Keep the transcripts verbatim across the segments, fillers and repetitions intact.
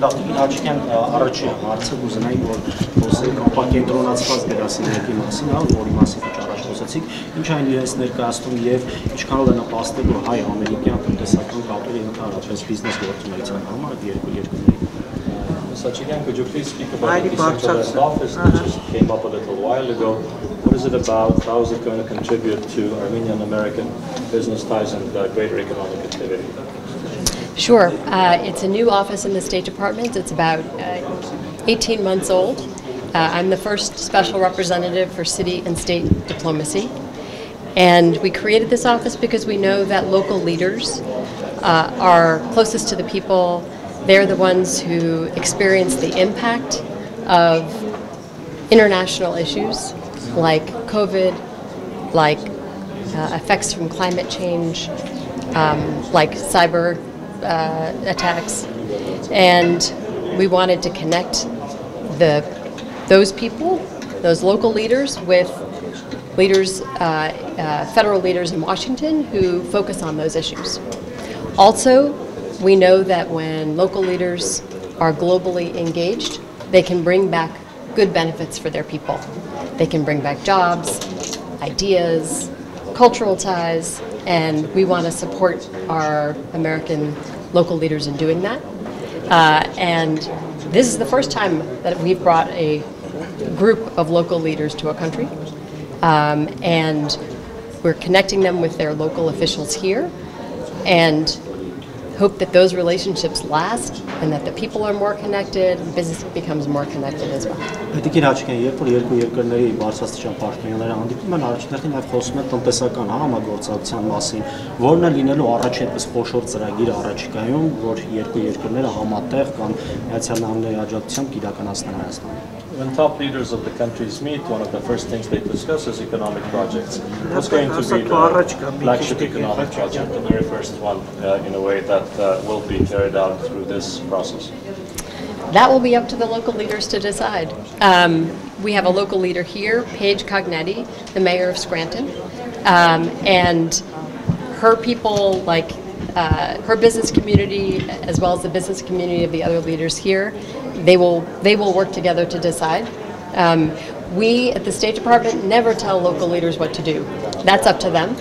Լատիվին հաճիկյան առաջի հարցը ուզենայի, որ խոսենք ապակենտրոնացված դերասանյակի մասին, որի մասին քիչ առաջ խոսեցինք, ինչ այն իրենց ներկայացնում եւ ինչքանով է նպաստել, որ հայ-ամերիկյան տնտեսական կապերը ընդհանրապես բիզնես գործունեության համար երկու երկրների Sachilyan, could you please speak about the decentralized office that just came up a little while ago? What is it about? How is it going to contribute to Armenian-American business ties and uh, greater economic activity? Sure. Uh, it's a new office in the State Department. It's about uh, eighteen months old. Uh, I'm the first special representative for city and state diplomacy. And we created this office because we know that local leaders uh, are closest to the people. They're the ones who experience the impact of international issues like COVID, like uh, effects from climate change, um, like cyber uh, attacks. And we wanted to connect the, those people, those local leaders, with leaders, uh, uh, federal leaders in Washington who focus on those issues. Also, we know that when local leaders are globally engaged, they can bring back good benefits for their people. They can bring back jobs, ideas, cultural ties, and we want to support our American local leaders in doing that. Uh, and this is the first time that we've brought a group of local leaders to a country, um, and we're connecting them with their local officials here, and hope that those relationships last and that the people are more connected and business becomes more connected as well. Հետիկին աչքին երբ որ երկու երկրների բարձրաստիճան պարտներները հանդիպում են, առաջնորդին նաև խոսում են տնտեսական համագործակցության մասին, որն է լինելու առաջ այդպես խոշոր ծրագիր առաջիկայում, որ երկու երկրները համատեղ կամ միացյալ նահանգների աջակցությամբ իրականացնեն Հայաստանում. When top leaders of the countries meet, one of the first things they discuss is economic projects. What's going to be the flagship economic project, the very first one, uh, in a way that uh, will be carried out through this process? That will be up to the local leaders to decide. Um, we have a local leader here, Paige Cognetti, the mayor of Scranton, um, and her people, like uh, her business community, as well as the business community of the other leaders here, They will, they will work together to decide. Um, we at the State Department never tell local leaders what to do. That's up to them.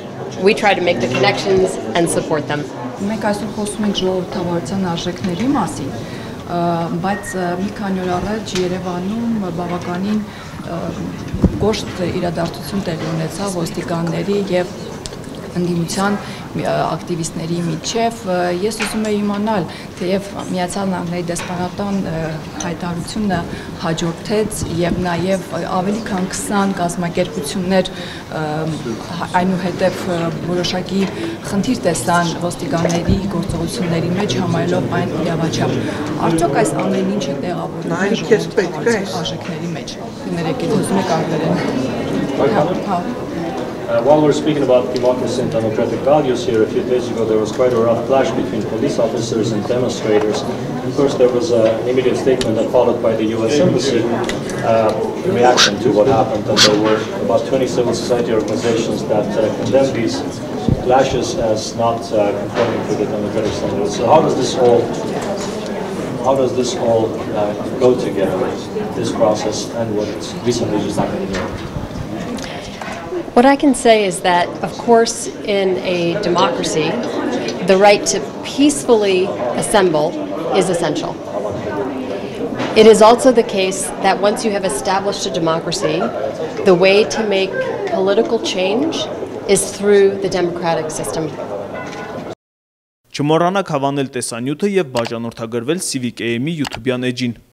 We try to make the connections and support them. Մենք այսօր խոսում ենք ժողովրդավարության արժեքների մասին, բայց մի քանի օր առաջ Երևանում բավականին կոշտ իրադարձություն տեղի ունեցավ ոստիկանների եւ ընդդիմության ակտիվիստների միջև ես ուզում եմ իմանալ թեև միացյալ նահանգների դեսպանատան հայտարարությունը հաջորդեց եւ նաեւ ավելի քան քսան կազմակերպություններ այնուհետեւ որոշակի խնդիր տեսան ոստիկանների գործողությունների մեջ համարելով այն իրավաչափ արդյոք այս ամեն ինչը տեղավորվում է արժեքների մեջ կներեք եթե ուզում եք անգլերեն Uh, while we're speaking about democracy and democratic values here, a few days ago there was quite a rough clash between police officers and demonstrators. Of course, there was uh, an immediate statement that followed by the U S Embassy uh, in reaction to what happened, and there were about twenty civil society organizations that uh, condemned these clashes as not uh, conforming to the democratic standards. So how does this all, how does this all uh, go together, this process and what recently just happened here? What I can say is that, of course, in a democracy, the right to peacefully assemble is essential. It is also the case that once you have established a democracy, the way to make political change is through the democratic system. Չմոռանաք հավանել տեսանյութը եւ բաժանորդագրվել Civic A M-ի YouTube-յան էջին։